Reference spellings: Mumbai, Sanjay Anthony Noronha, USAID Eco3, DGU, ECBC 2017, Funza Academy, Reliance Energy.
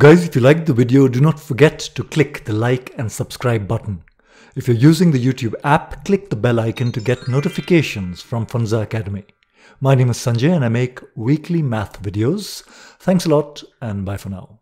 So guys, if you liked the video, do not forget to click the like and subscribe button. If you're using the YouTube app, click the bell icon to get notifications from Funza Academy. My name is Sanjay and I make weekly math videos. Thanks a lot and bye for now.